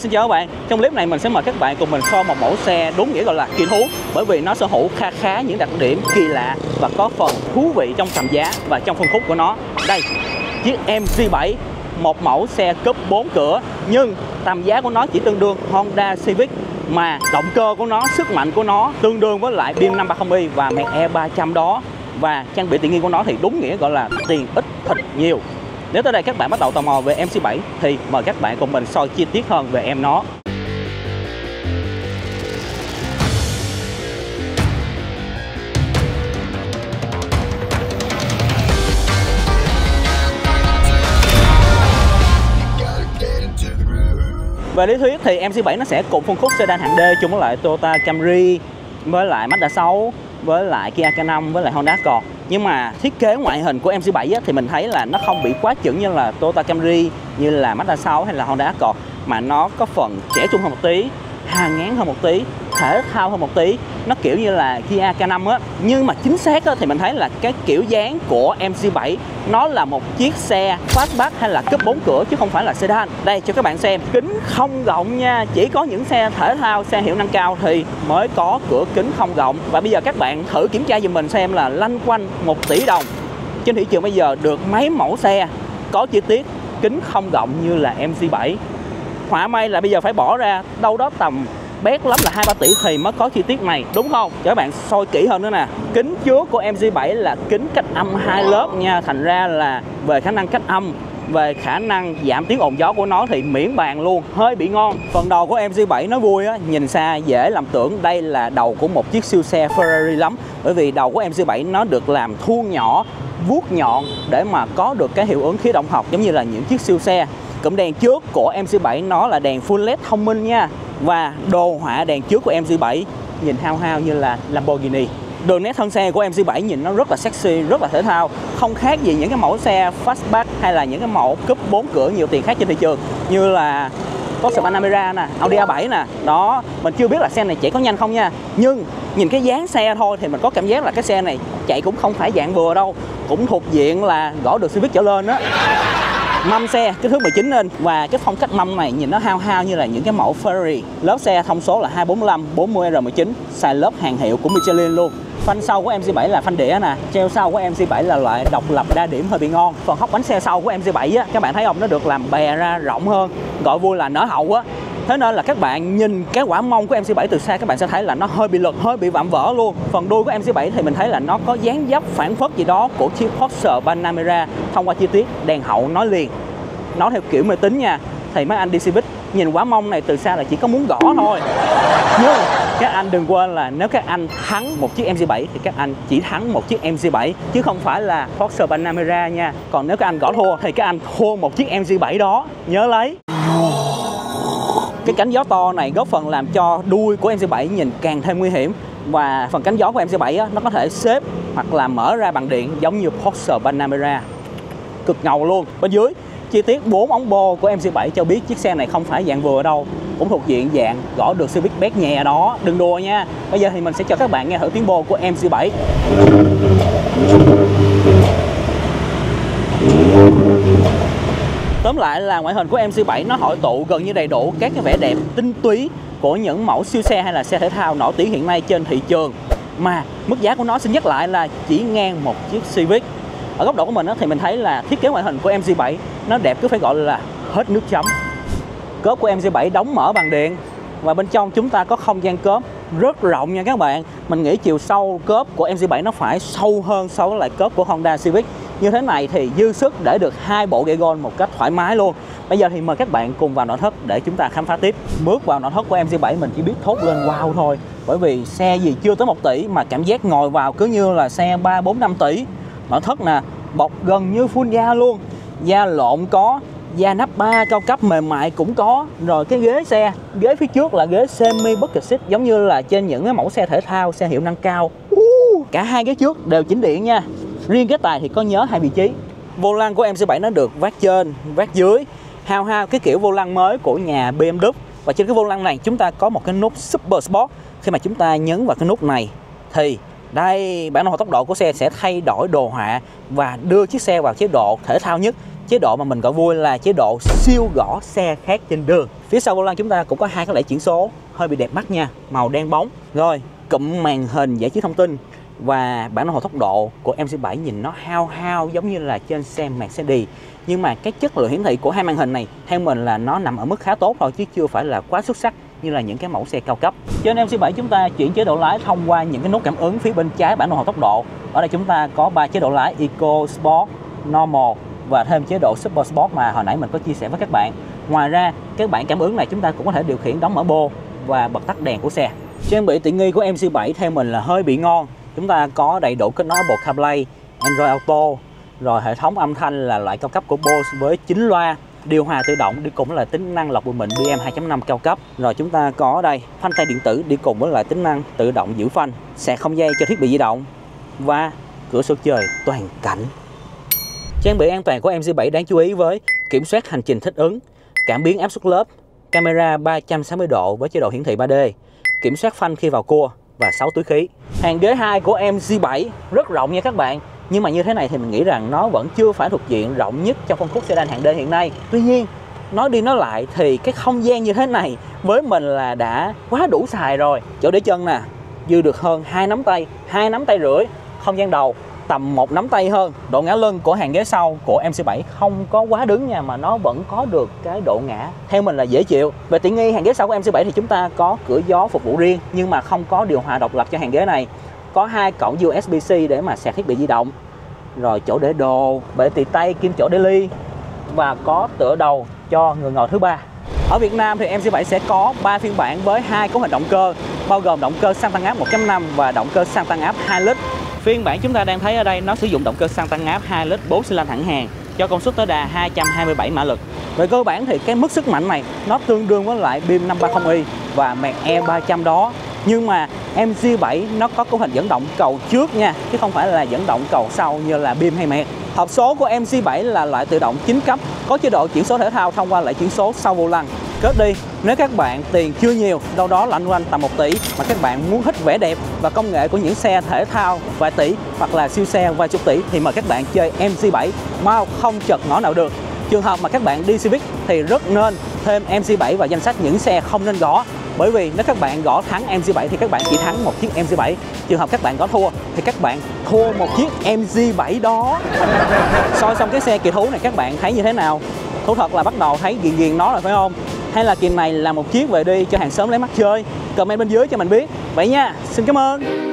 Xin chào các bạn. Trong clip này mình sẽ mời các bạn cùng mình kho một mẫu xe đúng nghĩa gọi là kỳ thú, bởi vì nó sở hữu khá những đặc điểm kỳ lạ và có phần thú vị trong tầm giá và trong phân khúc của nó. Đây, chiếc MG7, một mẫu xe cúp 4 cửa nhưng tầm giá của nó chỉ tương đương Honda Civic, mà động cơ của nó, sức mạnh của nó tương đương với lại BMW 530i và mẹ E300 đó, và trang bị tiện nghi của nó thì đúng nghĩa gọi là tiền ít thịt nhiều. Nếu tới đây các bạn bắt đầu tò mò về MG7 thì mời các bạn cùng mình soi chi tiết hơn về nó. Về lý thuyết thì MG7 nó sẽ cùng phân khúc sedan hạng D chung với lại Toyota Camry, với lại Mazda 6, với lại Kia K5, với lại Honda Accord. Nhưng mà thiết kế ngoại hình của MG7 thì mình thấy là nó không bị quá chững như là Toyota Camry, như là Mazda 6 hay là Honda Accord, mà nó có phần trẻ trung hơn một tí, hàn ngán hơn một tí, thể thao hơn một tí. Nó kiểu như là Kia K5 á. Nhưng mà chính xác thì mình thấy là cái kiểu dáng của MG7 nó là một chiếc xe fastback hay là cúp 4 cửa chứ không phải là sedan. Đây cho các bạn xem, kính không gọng nha. Chỉ có những xe thể thao, xe hiệu năng cao thì mới có cửa kính không gọng. Và bây giờ các bạn thử kiểm tra giùm mình xem là lanh quanh 1 tỷ đồng trên thị trường bây giờ được mấy mẫu xe có chi tiết kính không gọng như là MG7. Họa may là bây giờ phải bỏ ra đâu đó tầm bét lắm là 2-3 tỷ thì mới có chi tiết này, đúng không? Cho các bạn soi kỹ hơn nữa nè. Kính trước của MG7 là kính cách âm 2 lớp nha. Thành ra là về khả năng cách âm, về khả năng giảm tiếng ồn gió của nó thì miễn bàn luôn, hơi bị ngon. Phần đầu của MG7 nó vui á, nhìn xa dễ lầm tưởng đây là đầu của một chiếc siêu xe Ferrari lắm. Bởi vì đầu của MG7 nó được làm thuôn nhỏ, vuốt nhọn để mà có được cái hiệu ứng khí động học giống như là những chiếc siêu xe. Cụm đèn trước của MG7 nó là đèn full LED thông minh nha. Và đồ họa đèn trước của MG7 nhìn hao như là Lamborghini. Đường nét thân xe của MG7 nhìn nó rất là sexy, rất là thể thao, không khác gì những cái mẫu xe fastback hay là những cái mẫu cúp 4 cửa nhiều tiền khác trên thị trường như là Porsche Panamera nè, Audi A7 nè. Đó, mình chưa biết là xe này chạy có nhanh không nha. Nhưng nhìn cái dáng xe thôi thì mình có cảm giác là cái xe này chạy cũng không phải dạng vừa đâu, cũng thuộc diện là gõ được Civic trở lên đó. Mâm xe kích thước 19 inch và cái phong cách mâm này nhìn nó hao như là những cái mẫu Ferrari. Lớp xe thông số là 245 40R19, xài lớp hàng hiệu của Michelin luôn. Phanh sau của MG7 là phanh đĩa nè. Treo sau của MG7 là loại độc lập đa điểm hơi bị ngon. Phần hốc bánh xe sau của MG7 á, các bạn thấy không, nó được làm bè ra rộng hơn, gọi vui là nở hậu á. Thế nên là các bạn nhìn cái quả mông của MG7 từ xa các bạn sẽ thấy là nó hơi bị lật, hơi bị vạm vỡ luôn. Phần đuôi của MG7 thì mình thấy là nó có dáng dấp phản phất gì đó của chiếc Porsche Panamera thông qua chi tiết đèn hậu nói liền. Nói theo kiểu mê tín nha, thì mấy anh đi Civic nhìn quả mông này từ xa là chỉ có muốn gõ thôi. Nhưng các anh đừng quên là nếu các anh thắng một chiếc MG7 thì các anh chỉ thắng một chiếc MG7 chứ không phải là Porsche Panamera nha. Còn nếu các anh gõ thua thì các anh thua một chiếc MG7 đó, nhớ lấy. Cái cánh gió to này góp phần làm cho đuôi của MG7 nhìn càng thêm nguy hiểm. Và phần cánh gió của MG7 nó có thể xếp hoặc là mở ra bằng điện giống như Porsche Panamera. Cực ngầu luôn. Bên dưới, chi tiết 4 ống bô của MG7 cho biết chiếc xe này không phải dạng vừa đâu, cũng thuộc diện dạng gõ được Civic bét nhẹ đó. Đừng đùa nha. Bây giờ thì mình sẽ cho các bạn nghe thử tiếng bô của MG7. Tóm lại là ngoại hình của MG7 nó hội tụ gần như đầy đủ các cái vẻ đẹp tinh túy của những mẫu siêu xe hay là xe thể thao nổi tiếng hiện nay trên thị trường, mà mức giá của nó xin nhắc lại là chỉ ngang một chiếc Civic. Ở góc độ của mình thì mình thấy là thiết kế ngoại hình của MG7 nó đẹp cứ phải gọi là hết nước chấm. Cốp của MG7 đóng mở bằng điện và bên trong chúng ta có không gian cốp rất rộng nha các bạn. Mình nghĩ chiều sâu cốp của MG7 nó phải sâu hơn so với lại cốp của Honda Civic. Như thế này thì dư sức để được 2 bộ ghế gôn một cách thoải mái luôn. Bây giờ thì mời các bạn cùng vào nội thất để chúng ta khám phá tiếp. Bước vào nội thất của MG7 mình chỉ biết thốt lên wow thôi. Bởi vì xe gì chưa tới 1 tỷ mà cảm giác ngồi vào cứ như là xe 3-4-5 tỷ. Nội thất nè, bọc gần như full da luôn. Da lộn có, da nắp ba cao cấp mềm mại cũng có. Rồi cái ghế xe, ghế phía trước là ghế semi bucket seat giống như là trên những cái mẫu xe thể thao, xe hiệu năng cao. Cả hai ghế trước đều chỉnh điện nha. Riêng cái tài thì có nhớ 2 vị trí. Vô lăng của MG7 nó được vát trên, vát dưới, hao cái kiểu vô lăng mới của nhà BMW. Và trên cái vô lăng này chúng ta có một cái nút Super Sport. Khi mà chúng ta nhấn vào cái nút này thì đây, bảng đồng hồ tốc độ của xe sẽ thay đổi đồ họa và đưa chiếc xe vào chế độ thể thao nhất. Chế độ mà mình gọi vui là chế độ siêu gõ xe khác trên đường. Phía sau vô lăng chúng ta cũng có hai cái lẫy chuyển số, hơi bị đẹp mắt nha, màu đen bóng. Rồi cụm màn hình giải trí thông tin và bảng đồng hồ tốc độ của MC7 nhìn nó hao hao giống như là trên xe Mercedes. Nhưng mà cái chất lượng hiển thị của hai màn hình này theo mình là nó nằm ở mức khá tốt thôi, chứ chưa phải là quá xuất sắc như là những cái mẫu xe cao cấp. Trên MC7 chúng ta chuyển chế độ lái thông qua những cái nút cảm ứng phía bên trái bảng đồng hồ tốc độ. Ở đây chúng ta có 3 chế độ lái: Eco, Sport, Normal và thêm chế độ Super Sport mà hồi nãy mình có chia sẻ với các bạn. Ngoài ra các bảng cảm ứng này chúng ta cũng có thể điều khiển đóng mở bô và bật tắt đèn của xe. Trang bị tiện nghi của MC7 theo mình là hơi bị ngon. Chúng ta có đầy đủ kết nối bộ CarPlay, Android Auto, rồi hệ thống âm thanh là loại cao cấp của Bose với 9 loa, điều hòa tự động đi cùng với lại tính năng lọc bụi mịn BMW 2.5 cao cấp. Rồi chúng ta có đây phanh tay điện tử đi cùng với lại tính năng tự động giữ phanh, sạc không dây cho thiết bị di động và cửa sổ trời toàn cảnh. Trang bị an toàn của MC7 đáng chú ý với kiểm soát hành trình thích ứng, cảm biến áp suất lớp, camera 360 độ với chế độ hiển thị 3D, kiểm soát phanh khi vào cua và 6 túi khí. Hàng ghế 2 của MC7 rất rộng nha các bạn. Nhưng mà như thế này thì mình nghĩ rằng nó vẫn chưa phải thuộc diện rộng nhất trong phân khúc sedan hạng D hiện nay. Tuy nhiên, nói đi nói lại thì cái không gian như thế này với mình là đã quá đủ xài rồi. Chỗ để chân nè, dư được hơn 2 nắm tay, 2 nắm tay rưỡi. Không gian đầu tầm 1 nắm tay hơn. Độ ngã lưng của hàng ghế sau của MC7 không có quá đứng nha, mà nó vẫn có được cái độ ngã theo mình là dễ chịu. Về tiện nghi hàng ghế sau của MC7 thì chúng ta có cửa gió phục vụ riêng nhưng mà không có điều hòa độc lập cho hàng ghế này. Có 2 cổng USB-C để mà sạc thiết bị di động, rồi chỗ để đồ, bệ tì tay kim chỗ để ly và có tựa đầu cho người ngồi thứ ba. Ở Việt Nam thì MC7 sẽ có 3 phiên bản với 2 cấu hình động cơ, bao gồm động cơ xăng tăng áp 1.5 và động cơ xăng tăng áp 2 lít. Phiên bản chúng ta đang thấy ở đây nó sử dụng động cơ xăng tăng áp 2 lít 4 xi lanh thẳng hàng cho công suất tối đa 227 mã lực. Về cơ bản thì cái mức sức mạnh này nó tương đương với lại BMW 530i và mẹ E300 đó. Nhưng mà MC7 nó có cấu hình dẫn động cầu trước nha, chứ không phải là dẫn động cầu sau như là BMW hay mẹ. Hộp số của MC7 là loại tự động 9 cấp, có chế độ chuyển số thể thao thông qua lại chuyển số sau vô lăng. Kết đi, nếu các bạn tiền chưa nhiều, đâu đó lạnh quanh tầm 1 tỷ mà các bạn muốn thích vẻ đẹp và công nghệ của những xe thể thao vài tỷ hoặc là siêu xe vài chục tỷ thì mời các bạn chơi MC7, mau không chật ngõ nào được. Trường hợp mà các bạn đi Civic thì rất nên thêm MC7 vào danh sách những xe không nên gõ. Bởi vì nếu các bạn gõ thắng MC7 thì các bạn chỉ thắng một chiếc MC7. Trường hợp các bạn gõ thua thì các bạn thua một chiếc MC7 đó. Soi xong cái xe kỳ thú này các bạn thấy như thế nào? Thú thật là bắt đầu thấy ghiền nó rồi phải không? Hay là kỳ này là một chiếc về đi cho hàng xóm lấy mắt chơi? Comment bên dưới cho mình biết. Vậy nha, xin cảm ơn.